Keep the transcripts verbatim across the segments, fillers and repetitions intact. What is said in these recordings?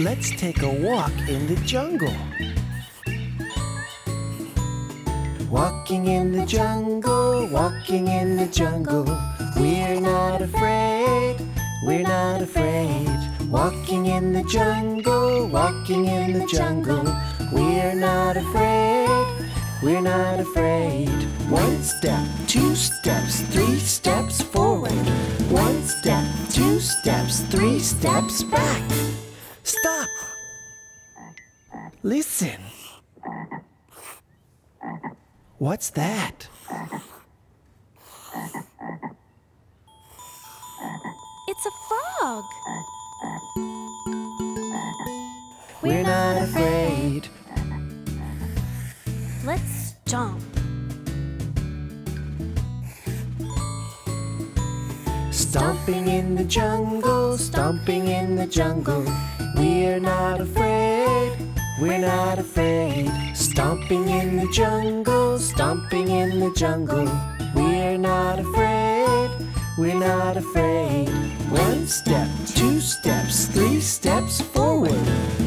Let's take a walk in the jungle. Walking in the jungle, walking in the jungle. We're not afraid, we're not afraid. Walking in the jungle, walking in the jungle. We're not afraid, we're not afraid. One step, two steps, three steps forward. One step, two steps, three steps back. Stop! Listen. What's that? It's a frog. We're not afraid. Let's jump. Stomping in the jungle, stomping in the jungle. We're not afraid, we're not afraid. Stomping in the jungle, stomping in the jungle. We're not afraid, we're not afraid. One step, two steps, three steps forward.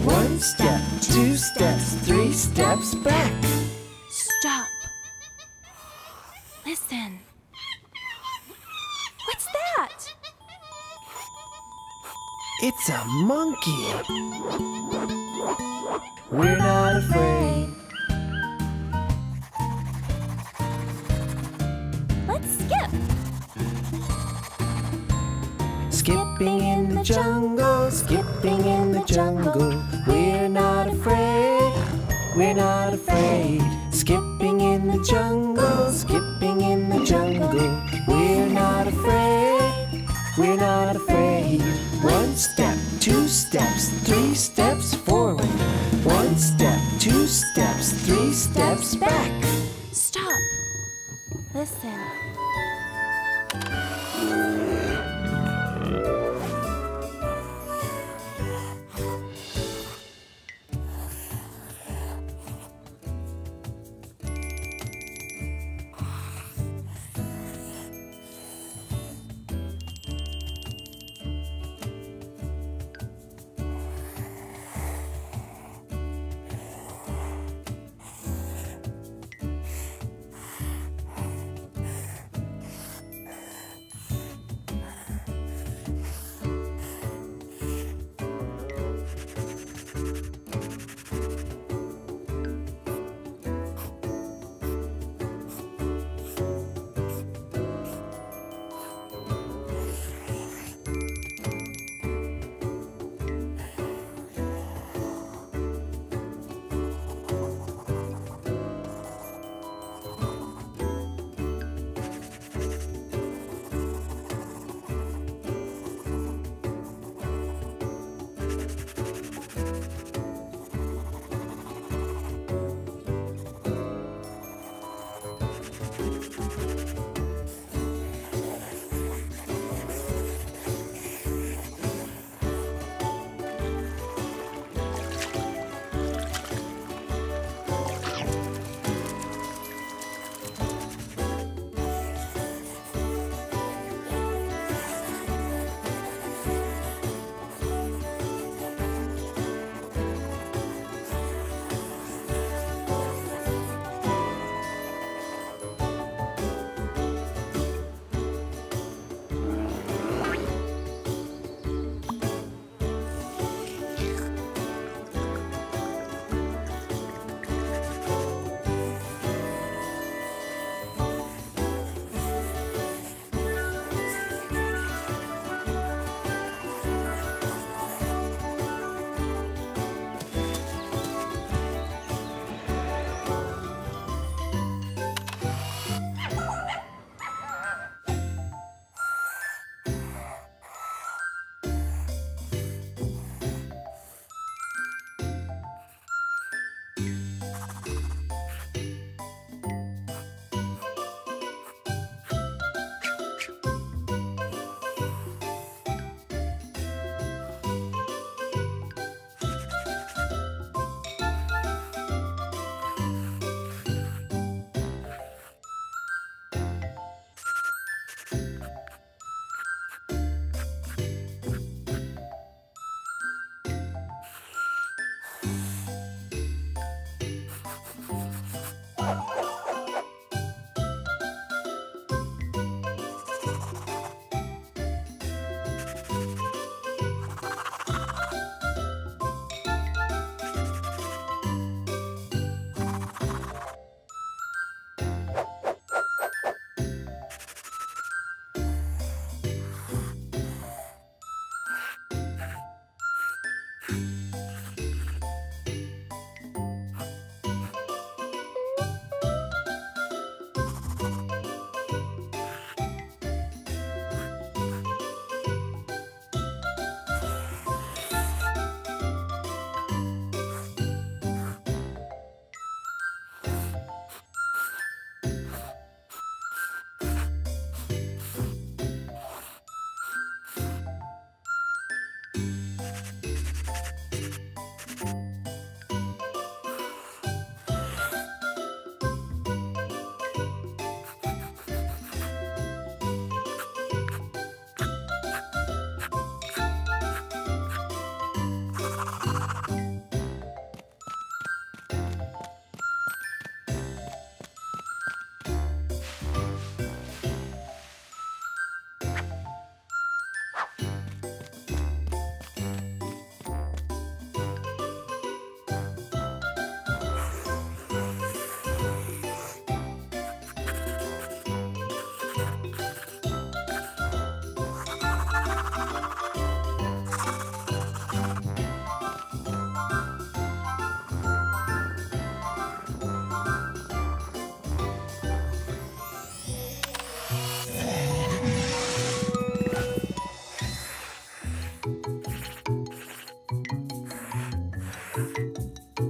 One step, two steps, three steps back. Stop. Listen. What's that? It's a monkey. We're not afraid. Let's skip. Skipping in the jungle, skipping in the jungle. We're not afraid, we're not afraid. Skipping in the jungle, skipping in the jungle. We're not afraid, we're not afraid. One step, two steps, three steps forward. One step, two steps, three steps back. Stop. Listen. You